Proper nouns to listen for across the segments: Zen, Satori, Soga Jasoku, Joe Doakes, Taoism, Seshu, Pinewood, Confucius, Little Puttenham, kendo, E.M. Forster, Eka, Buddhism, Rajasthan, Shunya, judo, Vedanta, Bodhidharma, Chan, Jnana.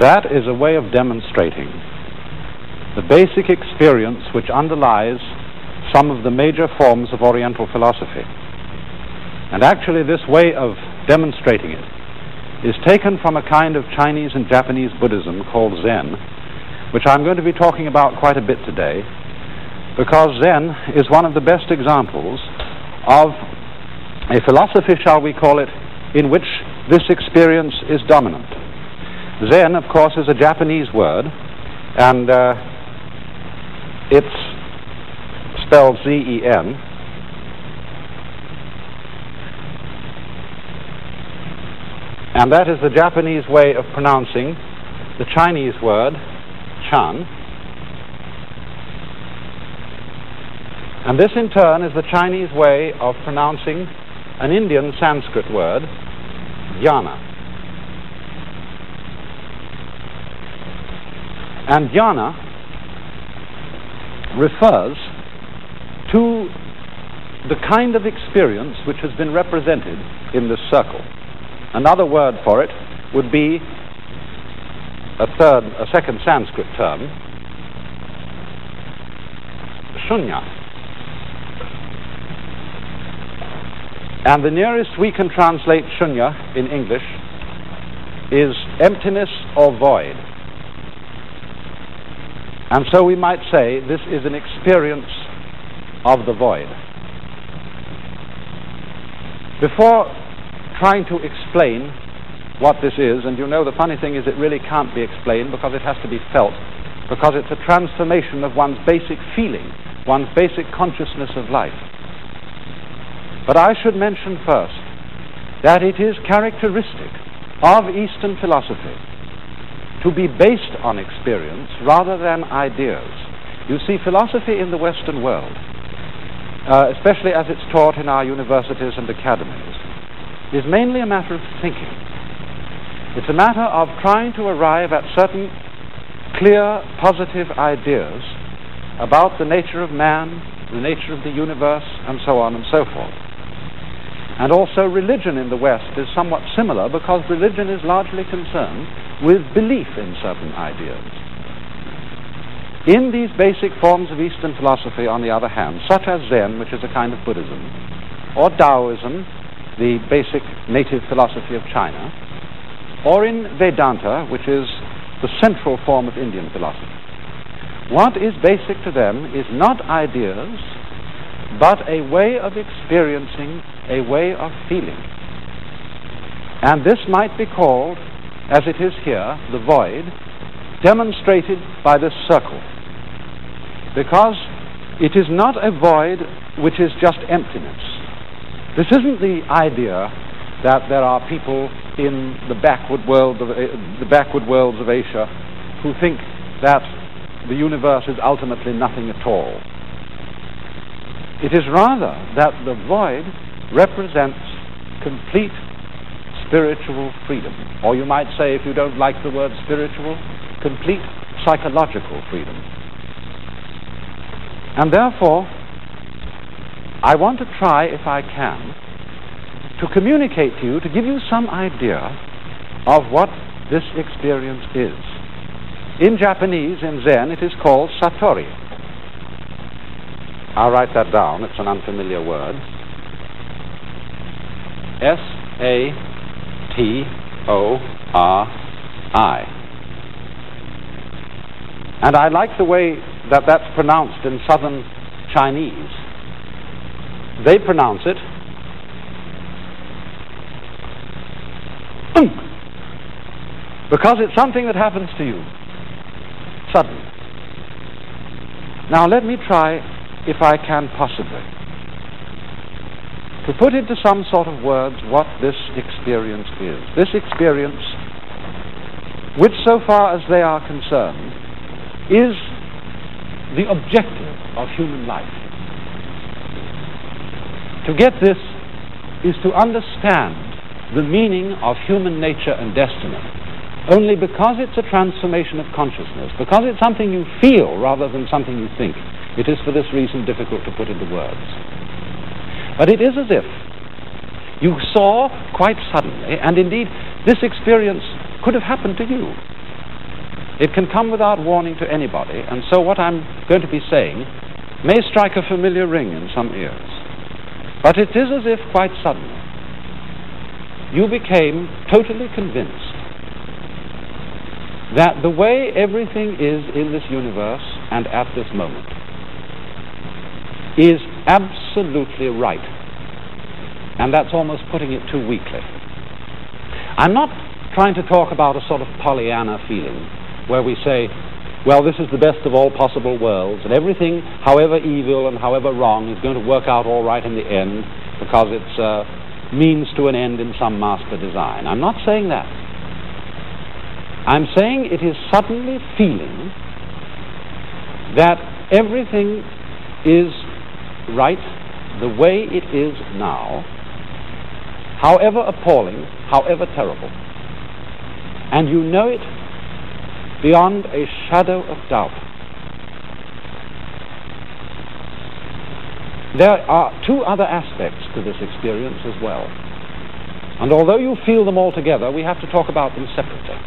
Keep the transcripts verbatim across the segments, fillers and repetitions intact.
That is a way of demonstrating the basic experience which underlies some of the major forms of Oriental philosophy. And actually this way of demonstrating it is taken from a kind of Chinese and Japanese Buddhism called Zen, which I'm going to be talking about quite a bit today, because Zen is one of the best examples of a philosophy, shall we call it, in which this experience is dominant. Zen, of course, is a Japanese word, and uh, it's spelled Z E N. And that is the Japanese way of pronouncing the Chinese word Chan. And this, in turn, is the Chinese way of pronouncing an Indian Sanskrit word, Jnana. And jnana refers to the kind of experience which has been represented in this circle. Another word for it would be a third, a second Sanskrit term, shunya. And the nearest we can translate shunya in English is emptiness or void. And so we might say this is an experience of the void. Before trying to explain what this is, and you know the funny thing is it really can't be explained because it has to be felt, because it's a transformation of one's basic feeling, one's basic consciousness of life. But I should mention first that it is characteristic of Eastern philosophy to be based on experience rather than ideas. You see, philosophy in the Western world, uh, especially as it's taught in our universities and academies, is mainly a matter of thinking. It's a matter of trying to arrive at certain clear, positive ideas about the nature of man, the nature of the universe, and so on and so forth. And also religion in the West is somewhat similar, because religion is largely concerned with belief in certain ideas. In these basic forms of Eastern philosophy, on the other hand, such as Zen, which is a kind of Buddhism, or Taoism, the basic native philosophy of China, or in Vedanta, which is the central form of Indian philosophy, what is basic to them is not ideas, but a way of experiencing, a way of feeling. And this might be called, as it is here, the void, demonstrated by this circle. Because it is not a void which is just emptiness. This isn't the idea that there are people in the backward world of, uh, the backward worlds of Asia who think that the universe is ultimately nothing at all. It is rather that the void represents complete spiritual freedom, or you might say, if you don't like the word spiritual, complete psychological freedom. And therefore, I want to try, if I can, to communicate to you, to give you some idea of what this experience is. In Japanese, in Zen, it is called Satori. I'll write that down, it's an unfamiliar word. S A T O R I. And I like the way that that's pronounced in southern Chinese. They pronounce it because it's something that happens to you suddenly. Now let me try, if I can possibly, to put into some sort of words what this experience is. This experience, which so far as they are concerned, is the objective of human life. To get this is to understand the meaning of human nature and destiny. Only because it's a transformation of consciousness, because it's something you feel rather than something you think, it is for this reason difficult to put into words. But it is as if you saw quite suddenly, and indeed this experience could have happened to you. It can come without warning to anybody, and so what I'm going to be saying may strike a familiar ring in some ears. But it is as if quite suddenly you became totally convinced that the way everything is in this universe and at this moment is absolutely right. And that's almost putting it too weakly. I'm not trying to talk about a sort of Pollyanna feeling where we say, well, this is the best of all possible worlds, and everything, however evil and however wrong, is going to work out all right in the end because it's a uh, means to an end in some master design. I'm not saying that. I'm saying it is suddenly feeling that everything is right the way it is now, however appalling, however terrible. And you know it beyond a shadow of doubt. There are two other aspects to this experience as well. And although you feel them all together, we have to talk about them separately.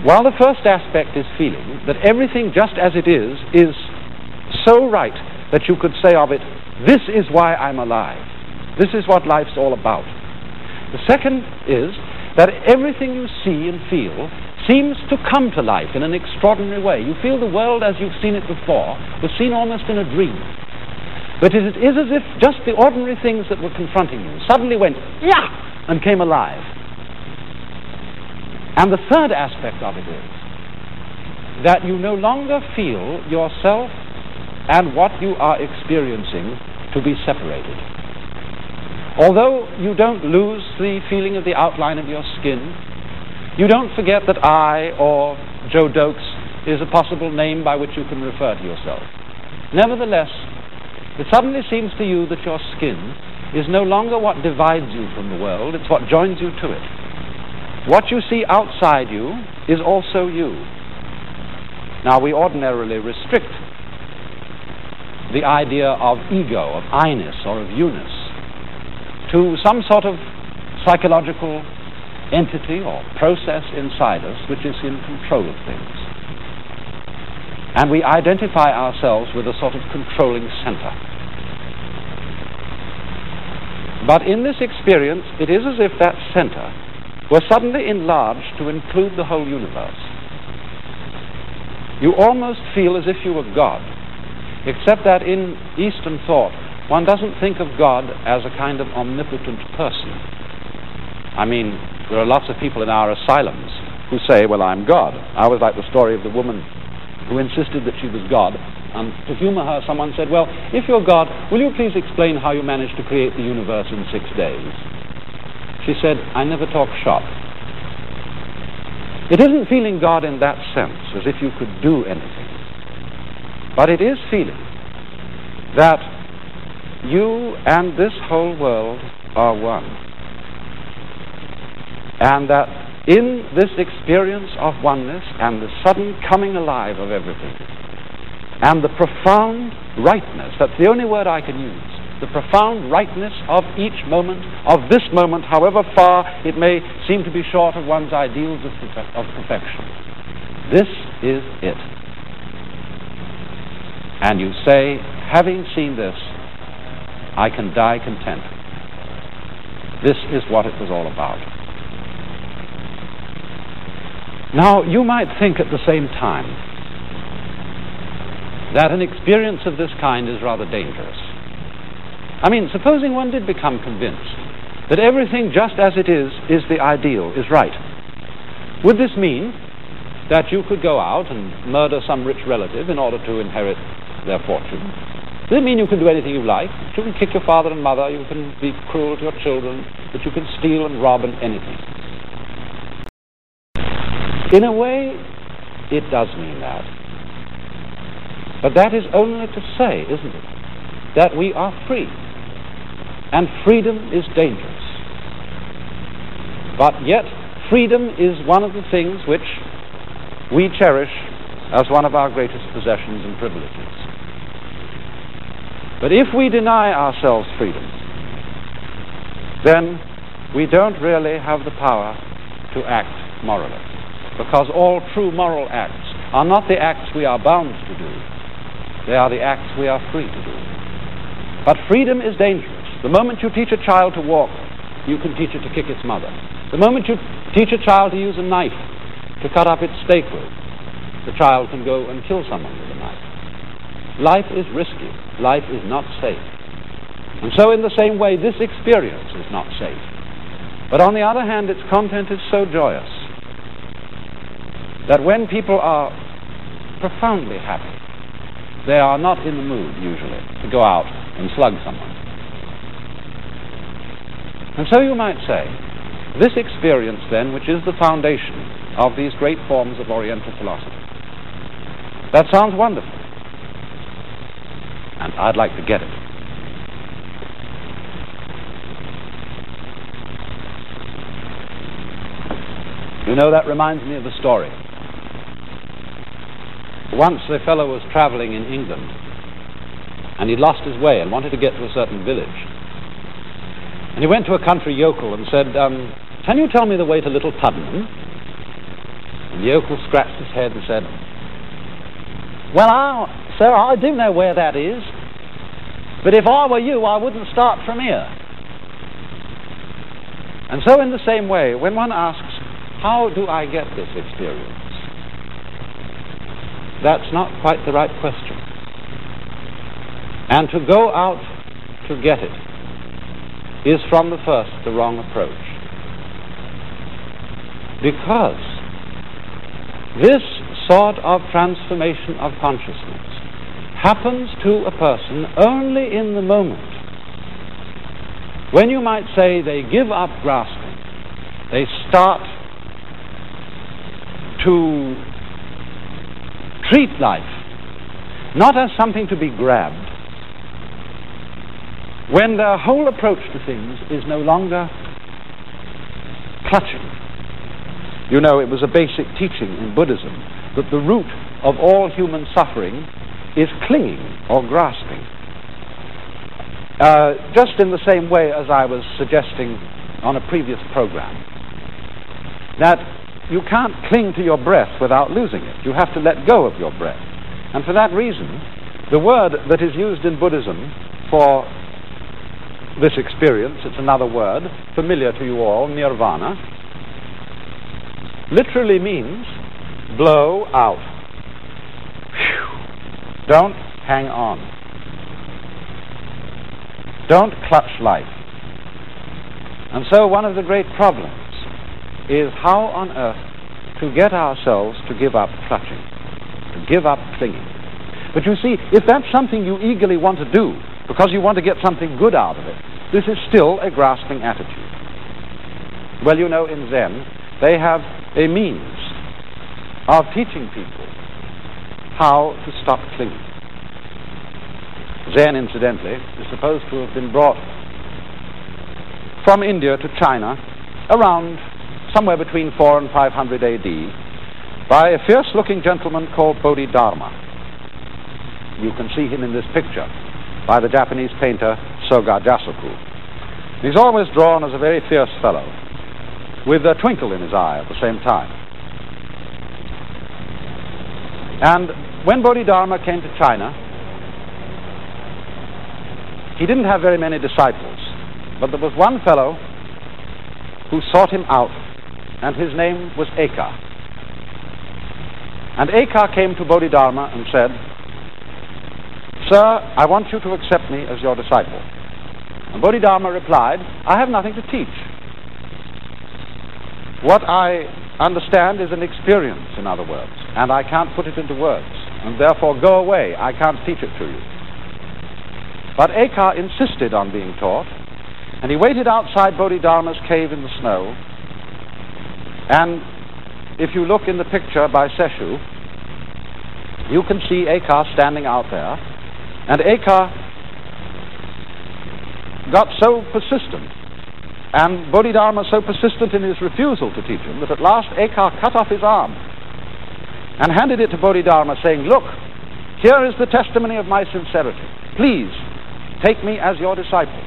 While the first aspect is feeling that everything just as it is, is so right that you could say of it, this is why I'm alive. This is what life's all about. The second is that everything you see and feel seems to come to life in an extraordinary way. You feel the world as you've seen it before, was seen almost in a dream. But it is as if just the ordinary things that were confronting you suddenly went, yeah, and came alive. And the third aspect of it is that you no longer feel yourself and what you are experiencing to be separated. Although you don't lose the feeling of the outline of your skin, you don't forget that I or Joe Doakes is a possible name by which you can refer to yourself. Nevertheless, it suddenly seems to you that your skin is no longer what divides you from the world, it's what joins you to it. What you see outside you is also you. Now, we ordinarily restrict the idea of ego, of I-ness or of you-ness, to some sort of psychological entity or process inside us which is in control of things. And we identify ourselves with a sort of controlling center. But in this experience, it is as if that center were suddenly enlarged to include the whole universe. You almost feel as if you were God, except that in Eastern thought, one doesn't think of God as a kind of omnipotent person. I mean, there are lots of people in our asylums who say, well, I'm God. I always like the story of the woman who insisted that she was God. And to humor her, someone said, well, if you're God, will you please explain how you managed to create the universe in six days? She said, I never talk shop. It isn't feeling God in that sense, as if you could do anything. But it is feeling that you and this whole world are one. And that in this experience of oneness and the sudden coming alive of everything and the profound rightness, that's the only word I can use, the profound rightness of each moment, of this moment, however far it may seem to be short of one's ideals of, perfect, of perfection. This is it. And you say, having seen this, I can die content. This is what it was all about. Now, you might think at the same time that an experience of this kind is rather dangerous. I mean, supposing one did become convinced that everything just as it is, is the ideal, is right. Would this mean that you could go out and murder some rich relative in order to inherit their fortune? Does it mean you can do anything you like? That you can kick your father and mother, you can be cruel to your children, that you can steal and rob and anything? In a way, it does mean that. But that is only to say, isn't it, that we are free. And freedom is dangerous. But yet, freedom is one of the things which we cherish as one of our greatest possessions and privileges. But if we deny ourselves freedom, then we don't really have the power to act morally. because all true moral acts are not the acts we are bound to do. They are the acts we are free to do. But freedom is dangerous. The moment you teach a child to walk, you can teach it to kick its mother. The moment you teach a child to use a knife to cut up its steak with, the child can go and kill someone with a knife. Life is risky. Life is not safe. And so in the same way, this experience is not safe. But on the other hand, its content is so joyous that when people are profoundly happy, they are not in the mood, usually, to go out and slug someone. And so you might say, this experience, then, which is the foundation of these great forms of Oriental philosophy. That sounds wonderful. And I'd like to get it. You know, that reminds me of a story. Once a fellow was traveling in England, and he'd lost his way and wanted to get to a certain village. And he went to a country yokel and said, um, can you tell me the way to Little Puttenham? And the yokel scratched his head and said, well, I, sir, I do know where that is, but if I were you, I wouldn't start from here. And so in the same way, when one asks, how do I get this experience? That's not quite the right question. And to go out to get it is from the first the wrong approach. Because this sort of transformation of consciousness happens to a person only in the moment when you might say they give up grasping, they start to treat life not as something to be grabbed, when their whole approach to things is no longer clutching. You know, it was a basic teaching in Buddhism that the root of all human suffering is clinging or grasping. Uh, just in the same way as I was suggesting on a previous program, that you can't cling to your breath without losing it. You have to let go of your breath. And for that reason, the word that is used in Buddhism for this experience, it's another word, familiar to you all, nirvana, literally means blow out. Whew. Don't hang on. Don't clutch life. And so one of the great problems is how on earth to get ourselves to give up clutching, to give up clinging. But you see, if that's something you eagerly want to do, because you want to get something good out of it, this is still a grasping attitude. Well, you know, in Zen, they have a means of teaching people how to stop clinging. Zen, incidentally, is supposed to have been brought from India to China around somewhere between four and five hundred A D by a fierce-looking gentleman called Bodhidharma. You can see him in this picture, by the Japanese painter Soga Jasoku. He's always drawn as a very fierce fellow, with a twinkle in his eye at the same time. And when Bodhidharma came to China, he didn't have very many disciples, but there was one fellow who sought him out, and his name was Eka. And Eka came to Bodhidharma and said, sir, I want you to accept me as your disciple. And Bodhidharma replied, I have nothing to teach. What I understand is an experience, in other words, and I can't put it into words, and therefore go away, I can't teach it to you. But Eka insisted on being taught, and he waited outside Bodhidharma's cave in the snow, and if you look in the picture by Seshu, you can see Eka standing out there. And Eka got so persistent, and Bodhidharma so persistent in his refusal to teach him, that at last Eka cut off his arm and handed it to Bodhidharma, saying, look, here is the testimony of my sincerity. Please, take me as your disciple.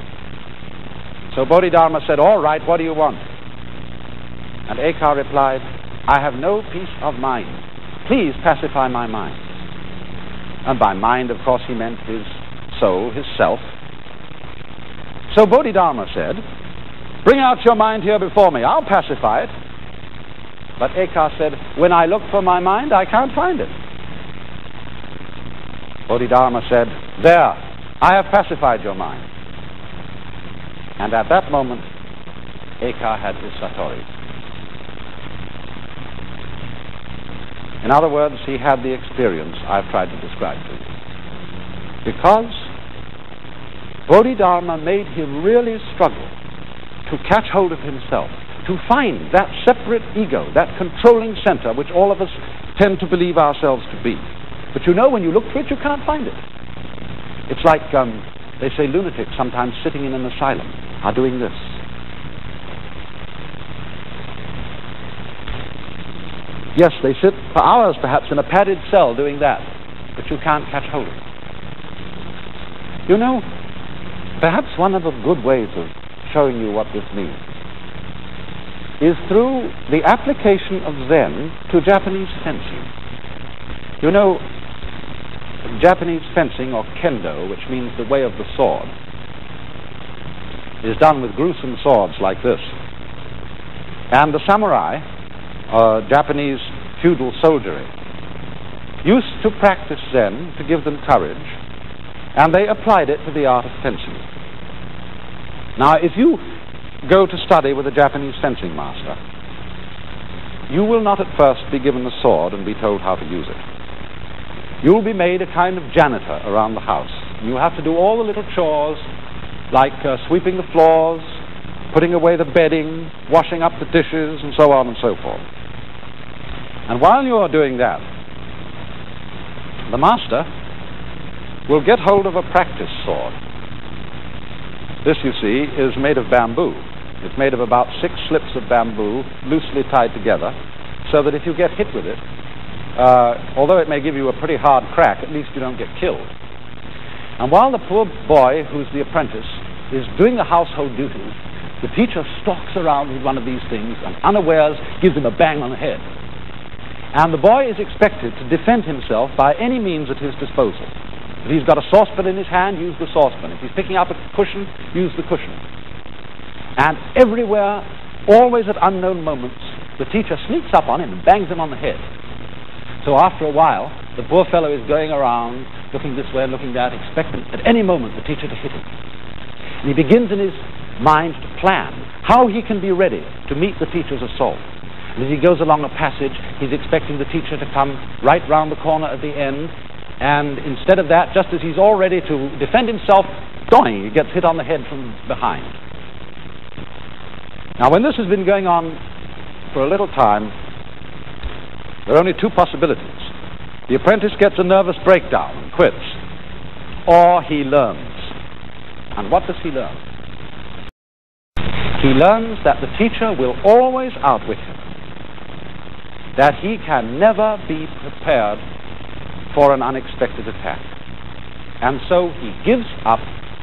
So Bodhidharma said, all right, what do you want? And Eka replied, I have no peace of mind. Please pacify my mind. And by mind, of course, he meant his soul, his self. So Bodhidharma said, bring out your mind here before me. I'll pacify it. But Eka said, when I look for my mind, I can't find it. Bodhidharma said, there, I have pacified your mind. And at that moment, Eka had his Satori. In other words, he had the experience I've tried to describe to you. Because Bodhidharma made him really struggle to catch hold of himself, to find that separate ego, that controlling center which all of us tend to believe ourselves to be. But you know, when you look for it, you can't find it. It's like, um, they say lunatics sometimes sitting in an asylum are doing this. Yes, they sit for hours perhaps in a padded cell doing that, but you can't catch hold of it. You know, perhaps one of the good ways of showing you what this means is through the application of Zen to Japanese fencing. You know, Japanese fencing, or kendo, which means the way of the sword, is done with gruesome swords like this. And the samurai, Uh, Japanese feudal soldiery, used to practice Zen to give them courage, and they applied it to the art of fencing. Now, if you go to study with a Japanese fencing master, you will not at first be given a sword and be told how to use it. You will be made a kind of janitor around the house. You have to do all the little chores, like uh, sweeping the floors, putting away the bedding, washing up the dishes, and so on and so forth. And while you are doing that, the master will get hold of a practice sword. This, you see, is made of bamboo. It's made of about six slips of bamboo loosely tied together, so that if you get hit with it, uh, although it may give you a pretty hard crack, at least you don't get killed. And while the poor boy, who's the apprentice, is doing the household duties, the teacher stalks around with one of these things and unawares gives him a bang on the head. And the boy is expected to defend himself by any means at his disposal. If he's got a saucepan in his hand, use the saucepan. If he's picking up a cushion, use the cushion. And everywhere, always at unknown moments, the teacher sneaks up on him and bangs him on the head. So after a while, the poor fellow is going around, looking this way and looking that, expecting at any moment the teacher to hit him. And he begins in his mind to plan how he can be ready to meet the teacher's assault. And as he goes along a passage, he's expecting the teacher to come right round the corner at the end, and instead of that, just as he's all ready to defend himself, doing, he gets hit on the head from behind. Now, when this has been going on for a little time, there are only two possibilities. The apprentice gets a nervous breakdown and quits, or he learns. And what does he learn? He learns that the teacher will always outwit him, that he can never be prepared for an unexpected attack. And so he gives up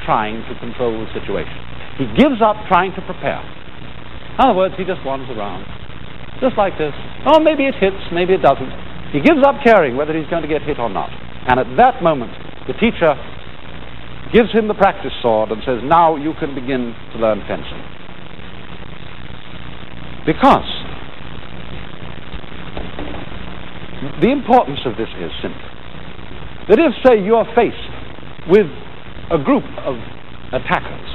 trying to control the situation. He gives up trying to prepare. In other words, he just wanders around, just like this. Oh, maybe it hits, maybe it doesn't. He gives up caring whether he's going to get hit or not. And at that moment, the teacher gives him the practice sword and says, now you can begin to learn fencing. Because the importance of this is simple. That if, say, you are faced with a group of attackers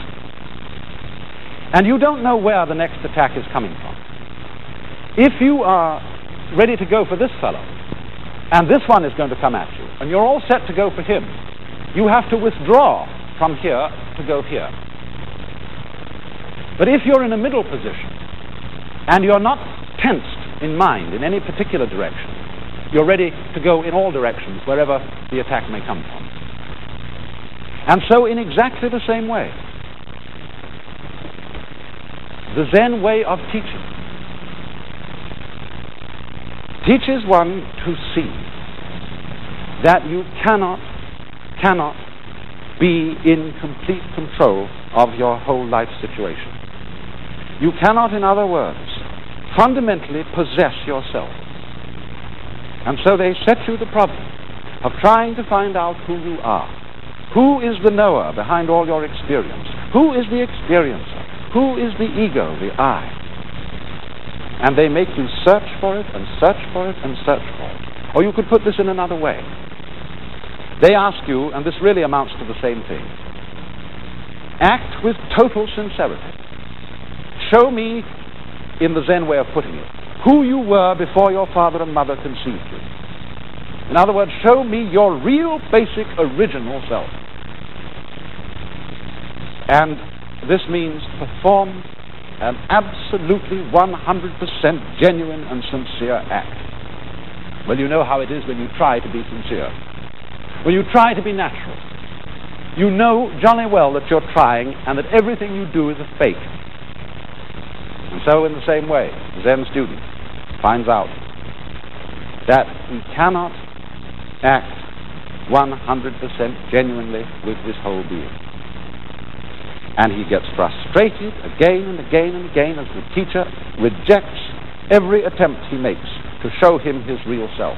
and you don't know where the next attack is coming from, if you are ready to go for this fellow and this one is going to come at you and you're all set to go for him, you have to withdraw from here to go here. But if you're in a middle position and you're not tensed in mind in any particular direction, you're ready to go in all directions, wherever the attack may come from. And so in exactly the same way, the Zen way of teaching teaches one to see that you cannot, cannot be in complete control of your whole life situation. You cannot, in other words, fundamentally possess yourself. And so they set you the problem of trying to find out who you are. Who is the knower behind all your experience? Who is the experiencer? Who is the ego, the I? And they make you search for it and search for it and search for it. Or you could put this in another way. They ask you, and this really amounts to the same thing, act with total sincerity. Show me, in the Zen way of putting it, who you were before your father and mother conceived you. In other words, show me your real, basic, original self. And this means perform an absolutely one hundred percent genuine and sincere act. Well, you know how it is when you try to be sincere. When you try to be natural, you know jolly well that you're trying and that everything you do is a fake. And so in the same way, the Zen student finds out that he cannot act one hundred percent genuinely with his whole being. And he gets frustrated again and again and again as the teacher rejects every attempt he makes to show him his real self.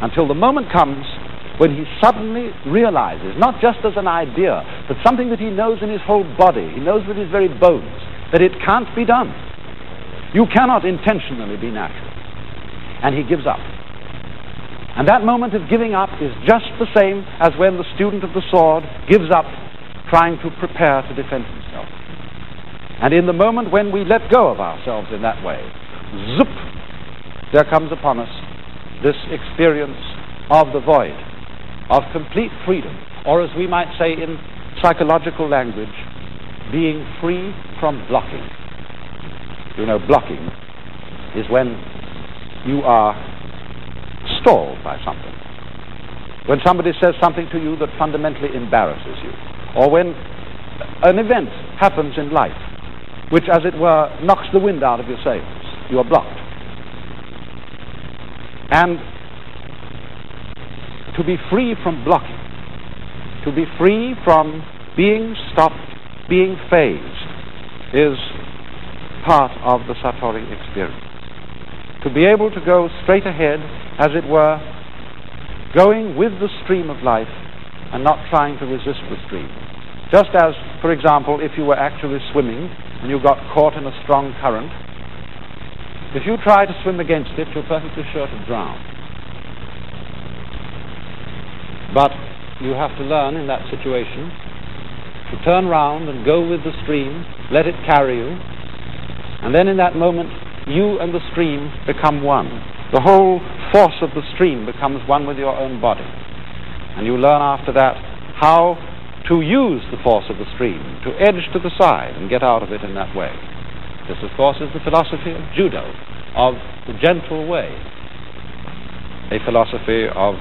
Until the moment comes when he suddenly realizes, not just as an idea, but something that he knows in his whole body, he knows with his very bones, that it can't be done. You cannot intentionally be natural. And he gives up. And that moment of giving up is just the same as when the student of the sword gives up trying to prepare to defend himself. And in the moment when we let go of ourselves in that way, zoop, there comes upon us this experience of the void, of complete freedom, or as we might say in psychological language, being free from blocking. You know, blocking is when you are stalled by something. When somebody says something to you that fundamentally embarrasses you, or when an event happens in life which, as it were, knocks the wind out of your sails, you are blocked. And to be free from blocking, to be free from being stopped, being phased, is part of the Satori experience. To be able to go straight ahead, as it were, going with the stream of life and not trying to resist the stream. Just as, for example, if you were actually swimming and you got caught in a strong current, if you try to swim against it, you're perfectly sure to drown. But you have to learn in that situation to turn round and go with the stream, let it carry you, and then in that moment you and the stream become one. The whole force of the stream becomes one with your own body. And you learn after that how to use the force of the stream, to edge to the side and get out of it in that way. This, of course, is the philosophy of judo, of the gentle way, a philosophy of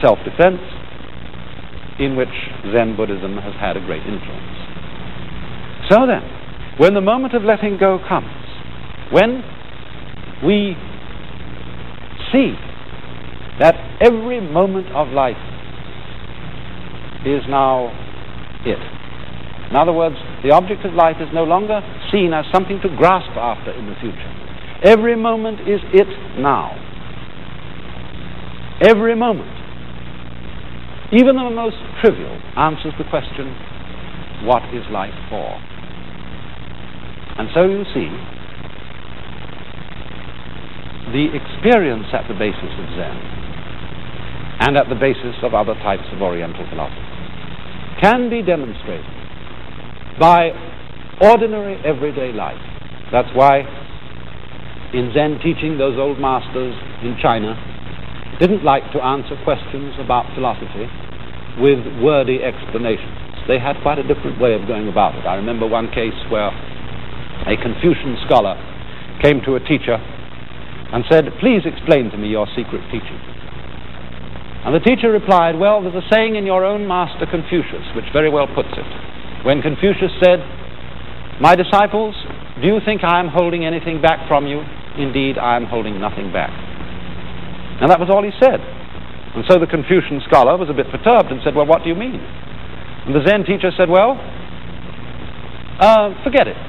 self-defense, in which Zen Buddhism has had a great influence. So then, when the moment of letting go comes, when we see that every moment of life is now it. In other words, the object of life is no longer seen as something to grasp after in the future. Every moment is it now. Every moment. Even the most trivial answers the question, what is life for? And so you see, the experience at the basis of Zen, and at the basis of other types of Oriental philosophy, can be demonstrated by ordinary everyday life. That's why in Zen teaching, those old masters in China didn't like to answer questions about philosophy with wordy explanations. They had quite a different way of going about it. I remember one case where a Confucian scholar came to a teacher and said, please explain to me your secret teaching. And the teacher replied, well, there's a saying in your own master Confucius which very well puts it. When Confucius said, my disciples, do you think I am holding anything back from you? Indeed, I am holding nothing back. And that was all he said. And so the Confucian scholar was a bit perturbed and said, well, what do you mean? And the Zen teacher said, well, uh, forget it.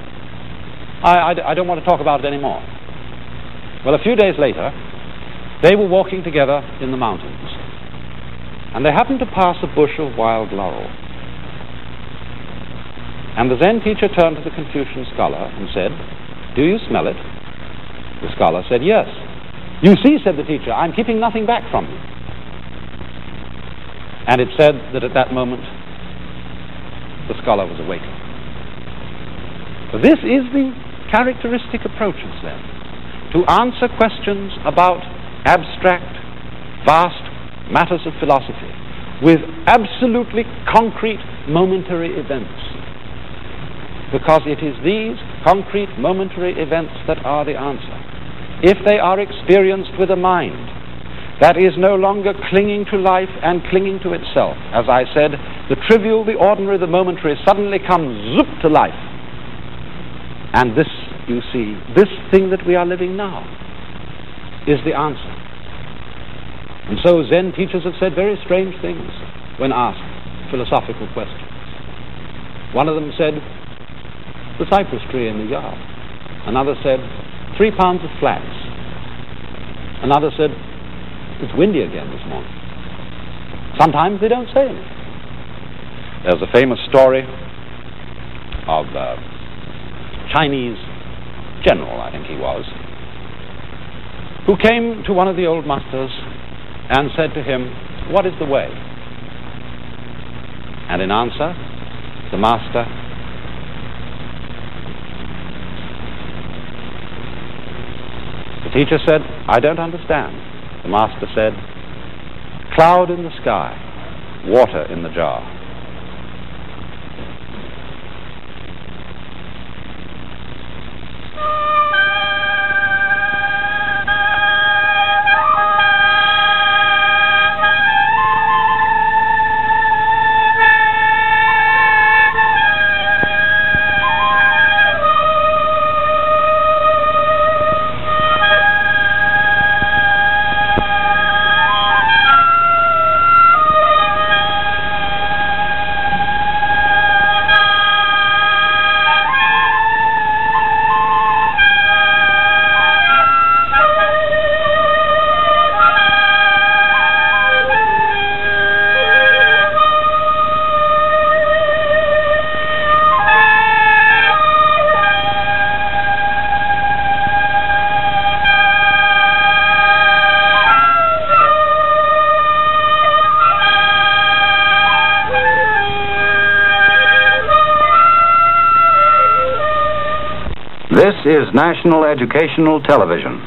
I, I, I don't want to talk about it anymore. Well, a few days later, they were walking together in the mountains, and they happened to pass a bush of wild laurel. And the Zen teacher turned to the Confucian scholar and said, "Do you smell it?" The scholar said, "Yes." "You see," said the teacher, "I'm keeping nothing back from you." And it said that at that moment, the scholar was awakened. This is the characteristic approach of Zen, to answer questions about abstract, vast matters of philosophy with absolutely concrete, momentary events. Because it is these concrete, momentary events that are the answer. If they are experienced with a mind that is no longer clinging to life and clinging to itself, as I said, the trivial, the ordinary, the momentary suddenly comes zoop to life. And this, you see, this thing that we are living now is the answer. And so Zen teachers have said very strange things when asked philosophical questions. One of them said, "The cypress tree in the yard." Another said, "Three pounds of flax." Another said, "It's windy again this morning." Sometimes they don't say anything. There's a famous story of a Chinese general, I think he was, who came to one of the old masters and said to him, "What is the way?" And in answer, the master the teacher said, "I don't understand." The master said, "Cloud in the sky, water in the jar." This is National Educational Television.